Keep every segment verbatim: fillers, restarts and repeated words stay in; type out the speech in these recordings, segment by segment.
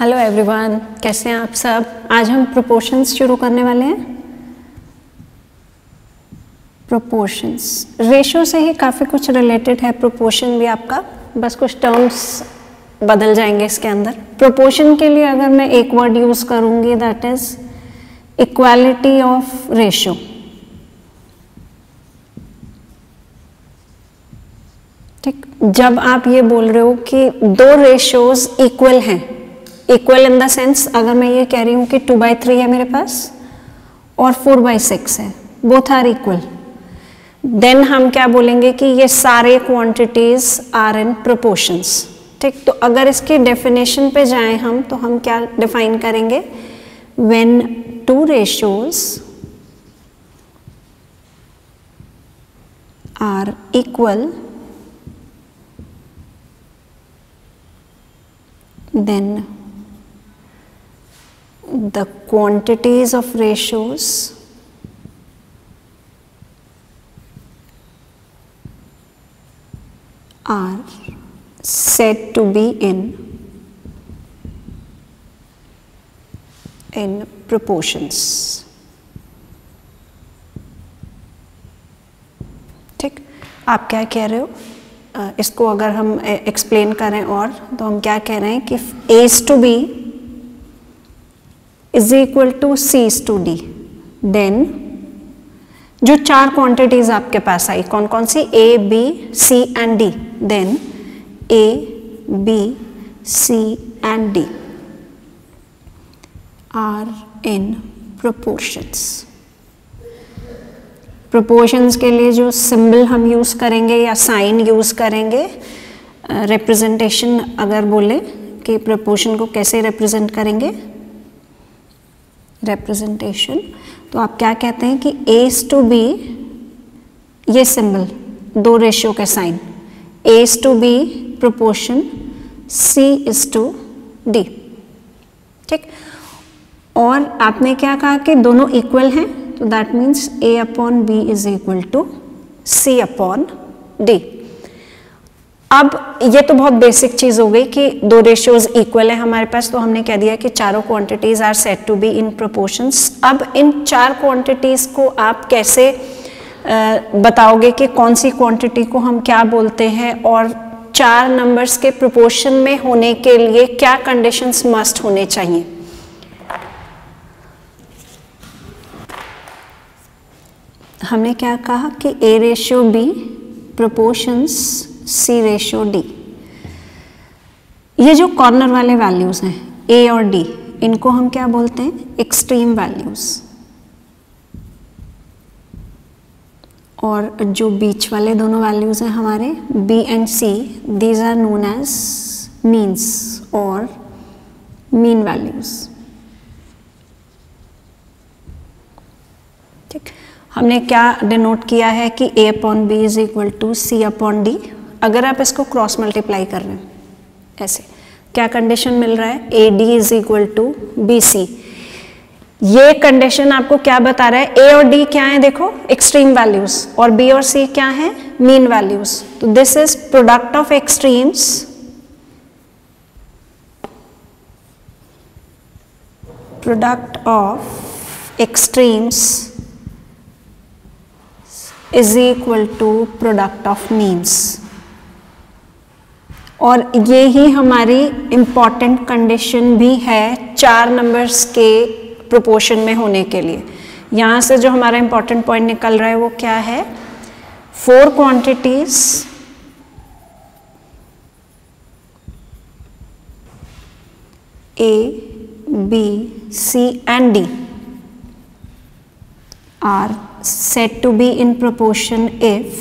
Hello everyone, कैसे हैं आप सब। आज हम प्रोपोर्शंस शुरू करने वाले हैं। प्रोपोर्शंस रेशो से ही काफ़ी कुछ रिलेटेड है, प्रोपोर्शन भी आपका, बस कुछ टर्म्स बदल जाएंगे इसके अंदर। प्रोपोर्शन के लिए अगर मैं एक वर्ड यूज़ करूँगी, that is equality of ratio. ठीक, जब आप ये बोल रहे हो कि दो रेशोज इक्वल हैं, इक्वल इन द सेंस अगर मैं ये कह रही हूँ कि टू बाई थ्री है मेरे पास और फोर बाई सिक्स है, बोथ आर इक्वल, देन हम क्या बोलेंगे कि ये सारे क्वांटिटीज आर इन प्रोपोर्शंस। ठीक, तो अगर इसकी डेफिनेशन पे जाएं हम, तो हम क्या डिफाइन करेंगे, when two ratios are equal then the quantities of ratios are said to be in in proportions. ठीक, आप क्या कह रहे हो, uh, इसको अगर हम एक्सप्लेन करें और, तो हम क्या कह रहे हैं कि A's to B is equal to C to D, then जो चार क्वांटिटीज आपके पास आई, कौन कौन सी, A B C and D, then A B C and D are in proportions. Proportions के लिए जो सिंबल हम यूज करेंगे या साइन यूज करेंगे, रिप्रेजेंटेशन uh, अगर बोले कि प्रोपोर्शन को कैसे रिप्रेजेंट करेंगे, रिप्रेजेंटेशन, तो आप क्या कहते हैं कि A's to B, ये सिंबल दो रेशियो के sign, A's to B proportion C is to D। ठीक, और आपने क्या कहा कि दोनों इक्वल हैं, तो that means A upon B is equal to C upon D। अब ये तो बहुत बेसिक चीज़ हो गई कि दो रेशियोज इक्वल है हमारे पास, तो हमने कह दिया कि चारों quantities are set to be in proportions. अब इन चार क्वांटिटीज को आप कैसे बताओगे कि कौन सी क्वांटिटी को हम क्या बोलते हैं, और चार नंबर्स के प्रोपोर्शन में होने के लिए क्या कंडीशंस मस्ट होने चाहिए। हमने क्या कहा कि A ratio B proportions C ratio D, ये जो कॉर्नर वाले वैल्यूज हैं ए और डी, इनको हम क्या बोलते हैं, एक्सट्रीम वैल्यूज, और जो बीच वाले दोनों वैल्यूज हैं हमारे B and C, these are known as means और मीन वैल्यूज। ठीक, हमने क्या डिनोट किया है कि A upon B is equal to C upon D. अगर आप इसको क्रॉस मल्टीप्लाई कर रहे हैं, ऐसे क्या कंडीशन मिल रहा है, A D is equal to B C. ये कंडीशन आपको क्या बता रहा है, ए और डी क्या है, देखो एक्सट्रीम वैल्यूज, और बी और सी क्या है, मीन वैल्यूज। तो this is product of extremes product of extremes is equal to product of means, और ये ही हमारी इम्पॉर्टेंट कंडीशन भी है चार नंबर्स के प्रोपोर्शन में होने के लिए। यहाँ से जो हमारा इम्पॉर्टेंट पॉइंट निकल रहा है वो क्या है, four quantities A B C and D are said to be in proportion if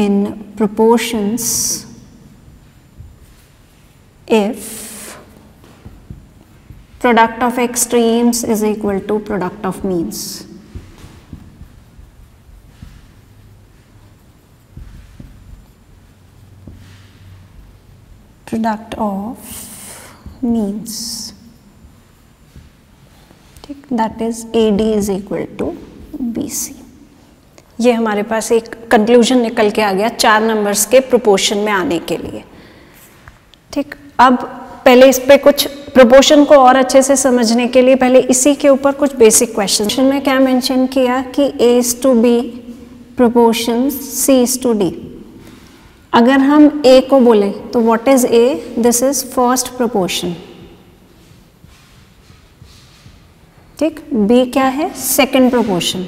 in proportions if product of extremes is equal to product of means. Product of means. ठीक, that is A D is equal to B C. ये हमारे पास एक conclusion निकल के आ गया चार numbers के proportion में आने के लिए। ठीक, अब पहले इस पे कुछ प्रोपोर्शन को और अच्छे से समझने के लिए पहले इसी के ऊपर कुछ बेसिक क्वेश्चन में क्या मेंशन किया कि A's to B proportion C's to D। अगर हम A को बोले तो what is A? This is first proportion. ठीक, B क्या है? Second proportion,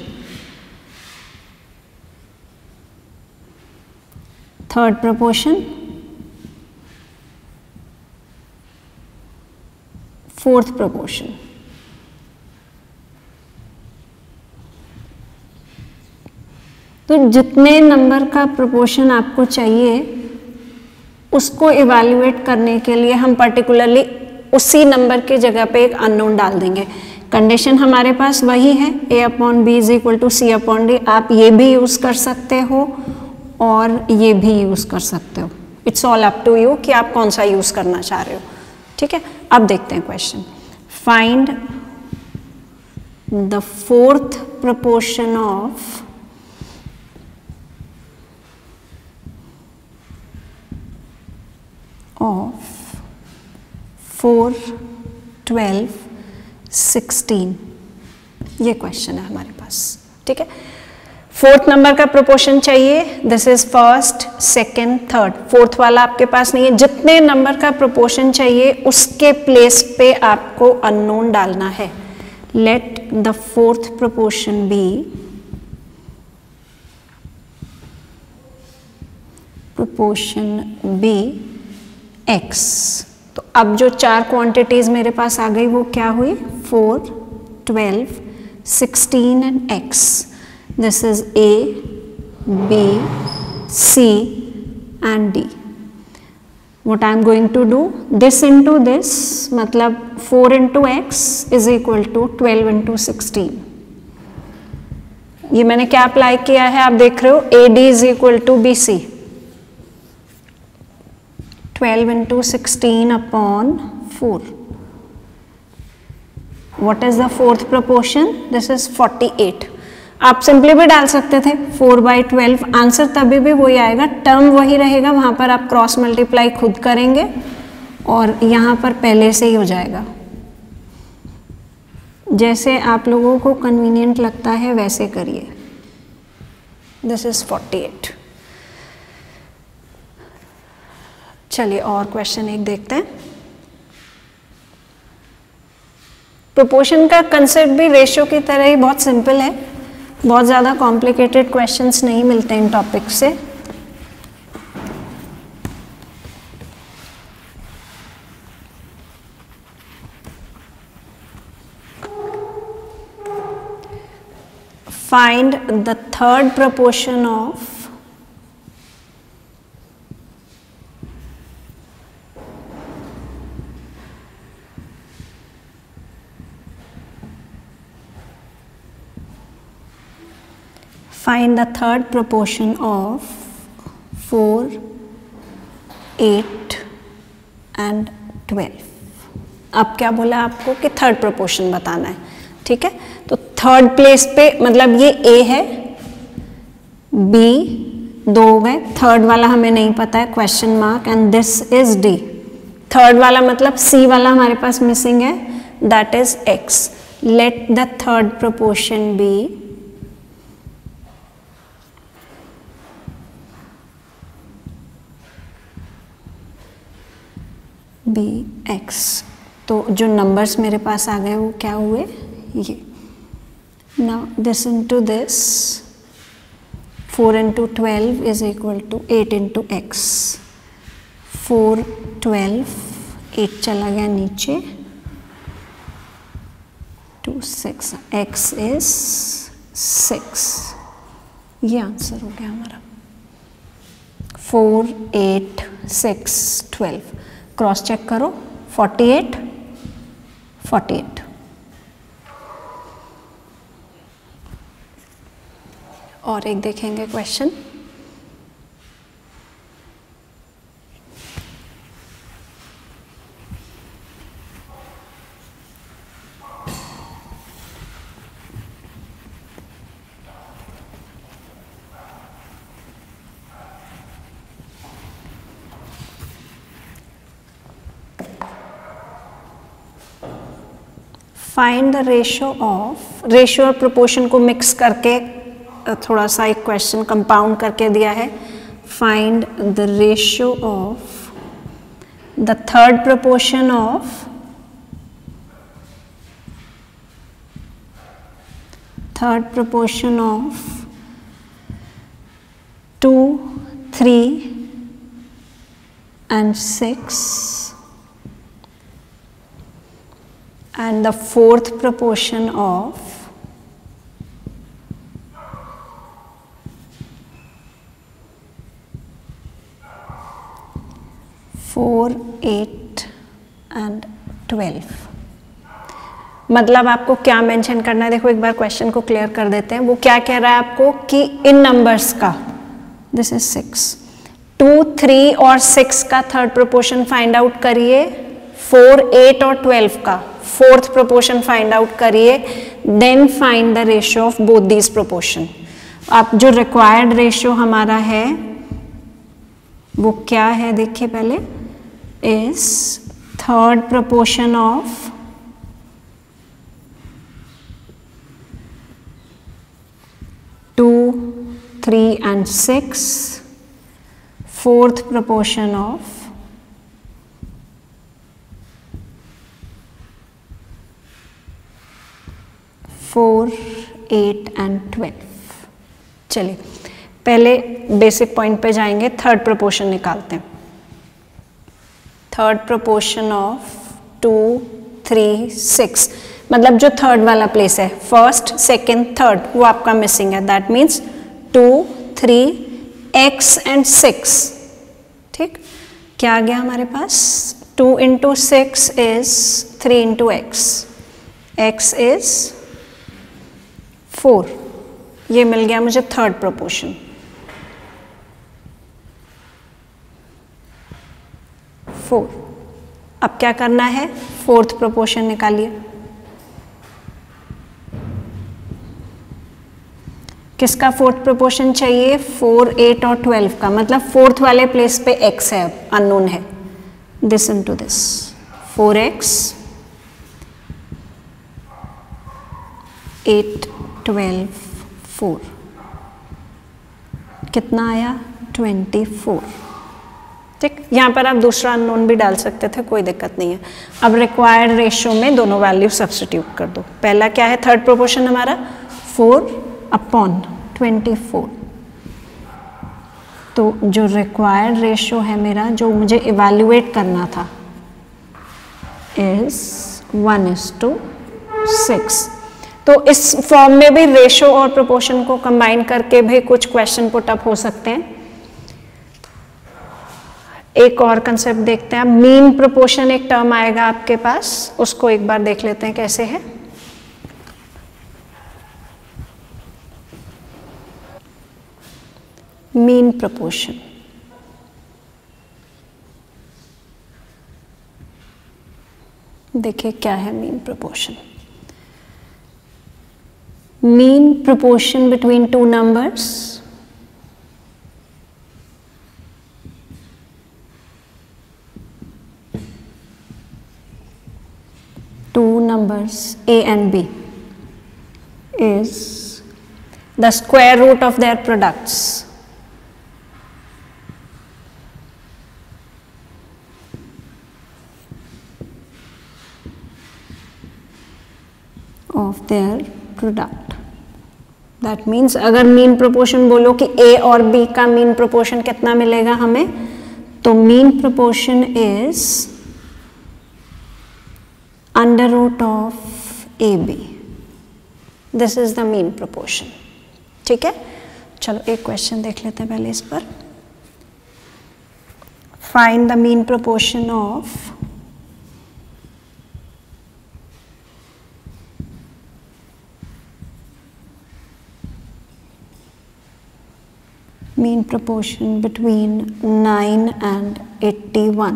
third proportion, fourth proportion. तो जितने नंबर का प्रोपोर्शन आपको चाहिए उसको इवैल्यूएट करने के लिए हम पर्टिकुलरली उसी नंबर की जगह पे एक अननोन डाल देंगे। कंडीशन हमारे पास वही है, A upon B is equal to C upon D. आप ये भी यूज़ कर सकते हो और ये भी यूज़ कर सकते हो, it's all up to you कि आप कौन सा यूज़ करना चाह रहे हो। ठीक है, अब देखते हैं question. Find the fourth proportion of of four, twelve, sixteen, ये क्वेश्चन है हमारे पास। ठीक है, फोर्थ नंबर का प्रोपोर्शन चाहिए, this is first, second, third. Fourth वाला आपके पास नहीं है। जितने नंबर का प्रोपोर्शन चाहिए उसके प्लेस पे आपको अननोन डालना है। Let the fourth proportion be proportion be X. तो अब जो चार क्वांटिटीज मेरे पास आ गई वो क्या हुई? Four, twelve, sixteen and X. This is A, B, C and D. What I am going to do, this into this, मतलब four into X is equal to twelve into sixteen. ये मैंने क्या apply किया है आप देख रहे हो, A D is equal to B C. Twelve into sixteen upon four. What is the fourth proportion? This is forty eight. आप सिंपली भी डाल सकते थे फोर बाई ट्वेल्व, आंसर तभी भी वही आएगा, टर्म वही रहेगा। वहाँ पर आप क्रॉस मल्टीप्लाई खुद करेंगे और यहाँ पर पहले से ही हो जाएगा, जैसे आप लोगों को कन्वीनियंट लगता है वैसे करिए। This is forty eight. चलिए और क्वेश्चन एक देखते हैं। प्रोपोर्शन का कंसेप्ट भी रेशियो की तरह ही बहुत सिंपल है, बहुत ज़्यादा कॉम्प्लिकेटेड क्वेश्चंस नहीं मिलते इन टॉपिक से। Find the third proportion of Find the third proportion of four, eight and twelve. अब क्या बोला आपको कि थर्ड प्रोपोर्शन बताना है। ठीक है, तो थर्ड प्लेस पे, मतलब ये A है, B दो हो गए, थर्ड वाला हमें नहीं पता है, question mark, and this is D। Third वाला मतलब C वाला हमारे पास मिसिंग है, that is X। Let the third proportion be be X. तो जो नंबर्स मेरे पास आ गए वो क्या हुए? ये now this into this, four into twelve is equal to eight into X. Four, twelve, eight चला गया नीचे, two, six, X is six. ये आंसर हो गया हमारा, four, eight, six, twelve. Cross check करो, फोर्टी एट, फोर्टी एट। और एक देखेंगे question. Find the ratio of, ratio और प्रोपोर्शन को मिक्स करके थोड़ा सा एक क्वेश्चन कंपाउंड करके दिया है. Find the ratio of the third proportion of third proportion of two, three and six, and the fourth proportion of four, eight and twelve. मतलब आपको क्या मेंशन करना है, देखो एक बार क्वेश्चन को क्लियर कर देते हैं. वो क्या कह रहा है आपको कि इन नंबर्स का, this is six, two, three और सिक्स का थर्ड प्रोपोर्शन फाइंड आउट करिए, फोर, एट और ट्वेल्व का फोर्थ प्रोपोर्शन फाइंड आउट करिए, then find the ratio of both these proportion. आप जो रिक्वायर्ड रेशियो हमारा है वो क्या है देखिए पहले, is third proportion of two, three and six, fourth proportion of four, eight and twelve. चलिए पहले बेसिक पॉइंट पे जाएंगे, थर्ड प्रोपोर्शन निकालते हैं. Third proportion of two, three, six, मतलब जो थर्ड वाला प्लेस है, फर्स्ट, सेकेंड, थर्ड, वो आपका मिसिंग है. That means two, three, X and six. ठीक, क्या आ गया हमारे पास, two into six is three into X, X is four. ये मिल गया मुझे थर्ड प्रोपोर्शन. फोर, अब क्या करना है, फोर्थ प्रोपोर्शन निकालिए. किसका फोर्थ प्रोपोर्शन चाहिए, फोर, एट और ट्वेल्व का, मतलब फोर्थ वाले प्लेस पे x है, अब अननोन है. This into this, four X, eight, twelve, four, कितना आया, ट्वेंटी फोर. ठीक, यहाँ पर आप दूसरा अननोन भी डाल सकते थे, कोई दिक्कत नहीं है. अब रिक्वायर्ड रेशियो में दोनों वैल्यू सब्सटीट्यूट कर दो. पहला क्या है, थर्ड प्रोपोर्शन हमारा फोर अपॉन ट्वेंटी फोर, तो जो रिक्वायर्ड रेशियो है मेरा, जो मुझे इवेल्युएट करना था, is one is to six. तो इस फॉर्म में भी रेशियो और प्रोपोर्शन को कंबाइन करके भी कुछ क्वेश्चन पुट अप हो सकते हैं. एक और कंसेप्ट देखते हैं, मीन प्रोपोर्शन एक टर्म आएगा आपके पास, उसको एक बार देख लेते हैं कैसे है. मीन प्रोपोर्शन, देखिए क्या है mean proportion. Mean proportion between two numbers two numbers A and B is the square root of their products. Of their product. That means अगर mean proportion बोलो कि A और B का mean proportion कितना मिलेगा हमें, तो mean proportion is under root of A B. This is the mean proportion. ठीक है, चलो एक question देख लेते हैं पहले इस पर. Find the mean proportion of mean proportion between nine and eighty-one.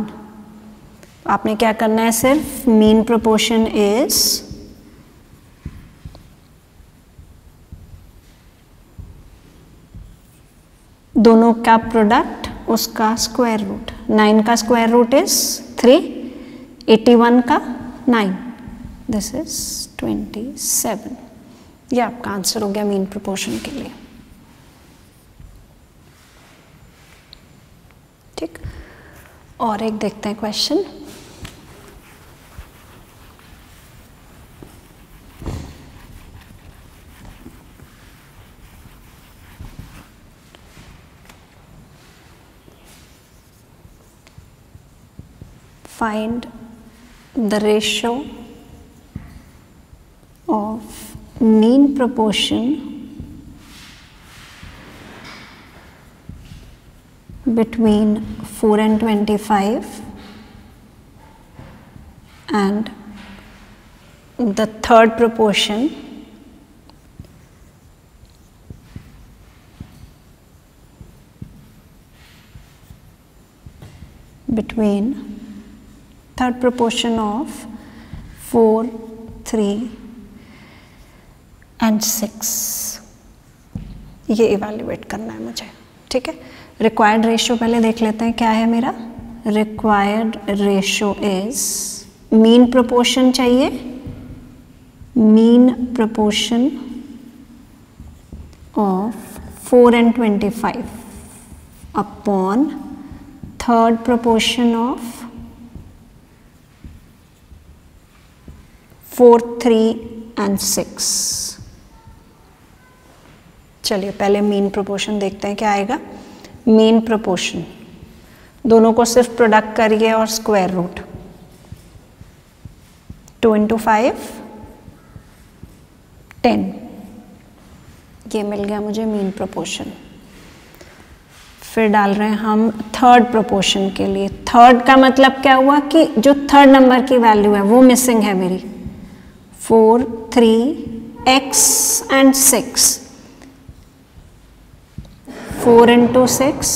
आपने क्या करना है, सिर्फ mean proportion is दोनों का प्रोडक्ट, उसका स्क्वायर रूट. nine का square root is three, eighty-one का nine. This is twenty seven. ये आपका आंसर हो गया मीन प्रोपोर्शन के लिए. ठीक, और एक देखते हैं question. Find the ratio of mean proportion between four and twenty-five and the third proportion between third proportion of four, three and six. ये इवेल्युएट करना है मुझे. ठीक है, रिक्वायर्ड रेशियो पहले देख लेते हैं क्या है मेरा. Required ratio is mean proportion चाहिए, mean proportion of four and twenty-five upon third proportion of four, three and six. चलिए पहले मीन प्रोपोर्शन देखते हैं क्या आएगा. मीन प्रोपोर्शन दोनों को सिर्फ प्रोडक्ट करिए और square root. two into five, ten. ये मिल गया मुझे मीन प्रोपोर्शन. फिर डाल रहे हैं हम थर्ड प्रोपोर्शन के लिए. थर्ड का मतलब क्या हुआ कि जो थर्ड नंबर की वैल्यू है वो मिसिंग है मेरी. four, three, x and six. four into six,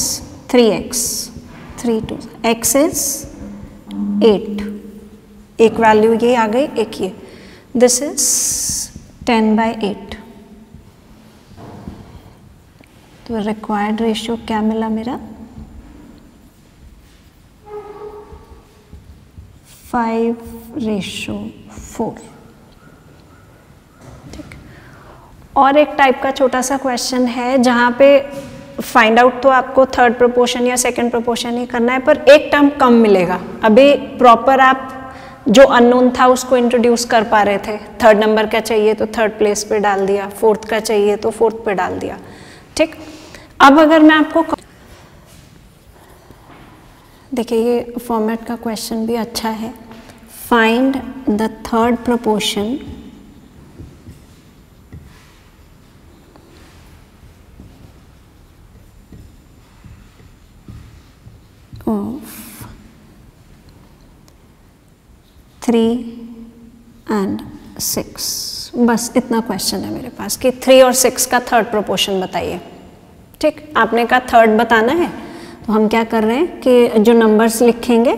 three x. three to x is eight. एक वैल्यू ये आ गई, एक ये. This is ten by eight. तो रिक्वायर्ड रेशियो क्या मिला मेरा? five ratio four. और एक टाइप का छोटा सा क्वेश्चन है जहाँ पे फाइंड आउट तो आपको थर्ड प्रोपोर्शन या सेकंड प्रोपोर्शन ही करना है, पर एक टर्म कम मिलेगा. अभी प्रॉपर आप जो अननोन था उसको इंट्रोड्यूस कर पा रहे थे. थर्ड नंबर का चाहिए तो थर्ड प्लेस पे डाल दिया, फोर्थ का चाहिए तो फोर्थ पे डाल दिया. ठीक, अब अगर मैं आपको देखिए ये फॉर्मेट का क्वेश्चन भी अच्छा है. Find the third proportion of three and six. बस इतना क्वेश्चन है मेरे पास कि थ्री और सिक्स का थर्ड प्रोपोर्शन बताइए. ठीक, आपने कहा थर्ड बताना है तो हम क्या कर रहे हैं कि जो नंबर्स लिखेंगे,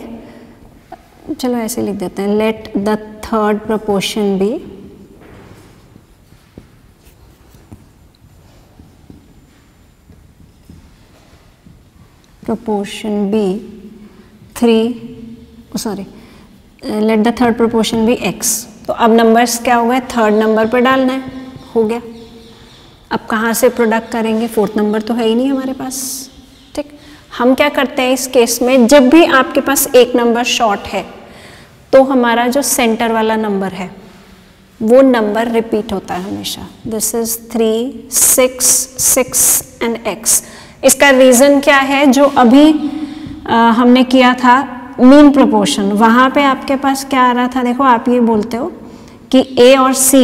चलो ऐसे लिख देते हैं. Let the third proportion be proportion be three, sorry, let the third proportion be x. तो अब नंबर्स क्या हो गए, थर्ड नंबर पर डालना है, हो गया. अब कहाँ से प्रोडक्ट करेंगे, फोर्थ नंबर तो है ही नहीं हमारे पास. ठीक, हम क्या करते हैं इस केस में, जब भी आपके पास एक नंबर शॉर्ट है तो हमारा जो सेंटर वाला नंबर है वो नंबर रिपीट होता है हमेशा. This is three, six, six and x. इसका रीज़न क्या है, जो अभी आ, हमने किया था मीन प्रोपोर्शन, वहाँ पे आपके पास क्या आ रहा था. देखो आप ये बोलते हो कि ए और C,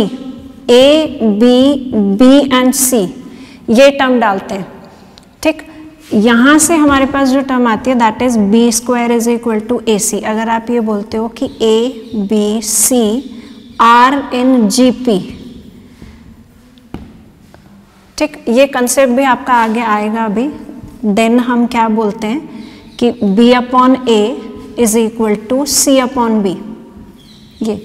A B B and C, ये टर्म डालते हैं. ठीक, यहाँ से हमारे पास जो टर्म आती है that is B square is equal to A C. अगर आप ये बोलते हो कि A B C are in G P. ठीक, ये कंसेप्ट भी आपका आगे आएगा अभी. देन हम क्या बोलते हैं कि b upon A is equal to C upon B. ये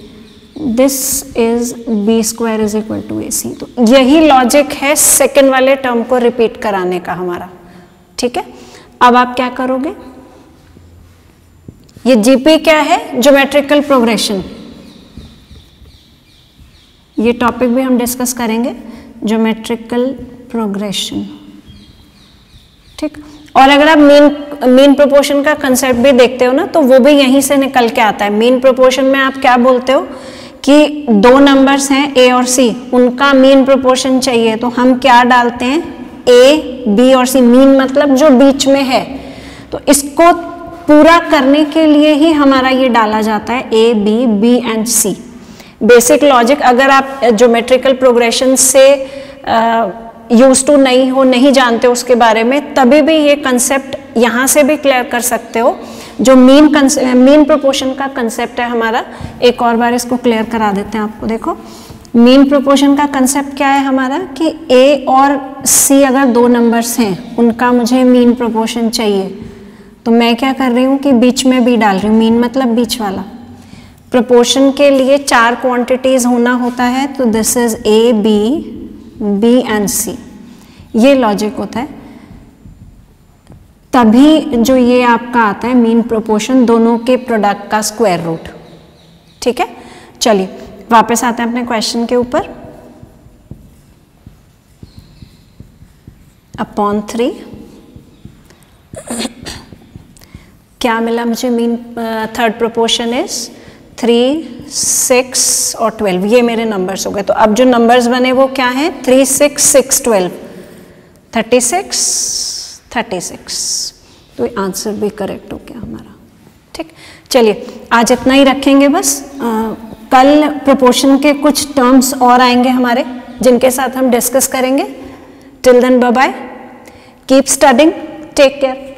this is b square is equal to A C. तो यही लॉजिक है सेकेंड वाले टर्म को रिपीट कराने का हमारा. ठीक है, अब आप क्या करोगे, ये gp क्या है, ज्योमेट्रिकल प्रोग्रेशन. ये टॉपिक भी हम डिस्कस करेंगे, ज्योमेट्रिकल प्रोग्रेशन, ठीक। और अगर आप मीन मीन प्रोपोर्शन का कंसेप्ट भी देखते हो ना, तो वो भी यहीं से निकल के आता है। मीन प्रोपोर्शन में आप क्या बोलते हो कि दो नंबर्स हैं ए और सी, उनका मीन प्रोपोर्शन चाहिए, तो हम क्या डालते हैं ए बी और सी, मीन मतलब जो बीच में है। तो इसको पूरा करने के लिए ही हमारा ये डाला जाता है A B B and C. Basic logic अगर आप ज्योमेट्रिकल प्रोग्रेशन से यूज टू नहीं हो, नहीं जानते उसके बारे में, तभी भी ये कंसेप्ट यहाँ से भी क्लियर कर सकते हो। जो मीन मीन प्रोपोर्शन का कंसेप्ट है हमारा, एक और बार इसको क्लियर करा देते हैं आपको। देखो मीन प्रोपोर्शन का कंसेप्ट क्या है हमारा कि ए और सी अगर दो नंबर्स हैं, उनका मुझे मीन प्रोपोर्शन चाहिए, तो मैं क्या कर रही हूँ कि बीच में बी डाल रही हूँ, मीन मतलब बीच वाला। प्रोपोर्शन के लिए चार क्वांटिटीज होना होता है, तो this is A B B and C, ये लॉजिक होता है। तभी जो ये आपका आता है मीन प्रोपोर्शन, दोनों के प्रोडक्ट का स्क्वायर रूट, ठीक है। चलिए वापस आते हैं अपने क्वेश्चन के ऊपर। अपॉन थ्री क्या मिला मुझे, mean third proportion is three six और ट्वेल्व, ये मेरे नंबर्स हो गए। तो अब जो नंबर्स बने वो क्या हैं, three six six twelve thirty six thirty six तो आंसर भी करेक्ट हो गया हमारा, ठीक। चलिए आज इतना ही रखेंगे बस। आ, कल प्रोपोर्शन के कुछ टर्म्स और आएंगे हमारे, जिनके साथ हम डिस्कस करेंगे। Till then bye bye, keep studying, take care.